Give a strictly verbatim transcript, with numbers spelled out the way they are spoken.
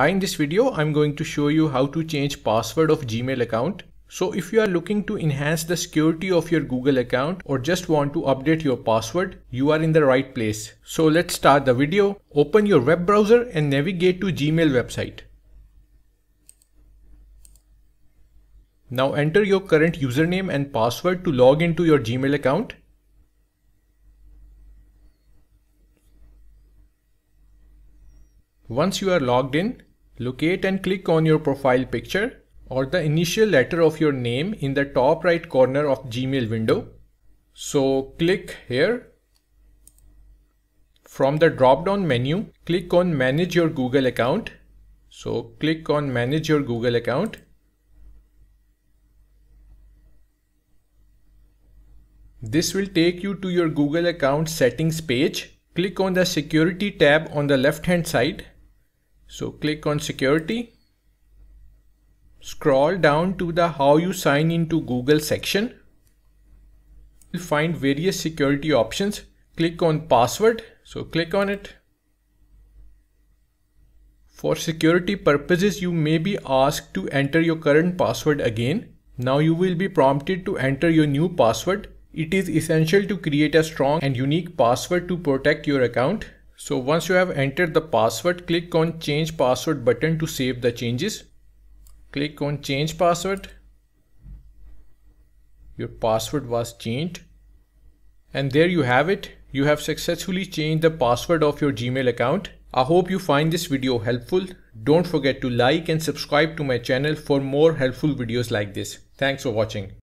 Hi, in this video I'm going to show you how to change password of Gmail account. So if you are looking to enhance the security of your Google account or just want to update your password, you are in the right place. So let's start the video. Open your web browser and navigate to Gmail website. Now enter your current username and password to log into your Gmail account. Once you are logged in, locate and click on your profile picture or the initial letter of your name in the top right corner of Gmail window. So click here. From the drop-down menu, click on Manage your Google account. So click on Manage your Google account. This will take you to your Google account settings page. Click on the security tab on the left hand side. So click on security. Scroll down to the how you sign into Google section. You'll find various security options. Click on password. So click on it. For security purposes, you may be asked to enter your current password again. Now you will be prompted to enter your new password. It is essential to create a strong and unique password to protect your account. So once you have entered the password, click on Change Password button to save the changes. Click on Change Password. Your password was changed. And there you have it. You have successfully changed the password of your Gmail account. I hope you find this video helpful. Don't forget to like and subscribe to my channel for more helpful videos like this. Thanks for watching.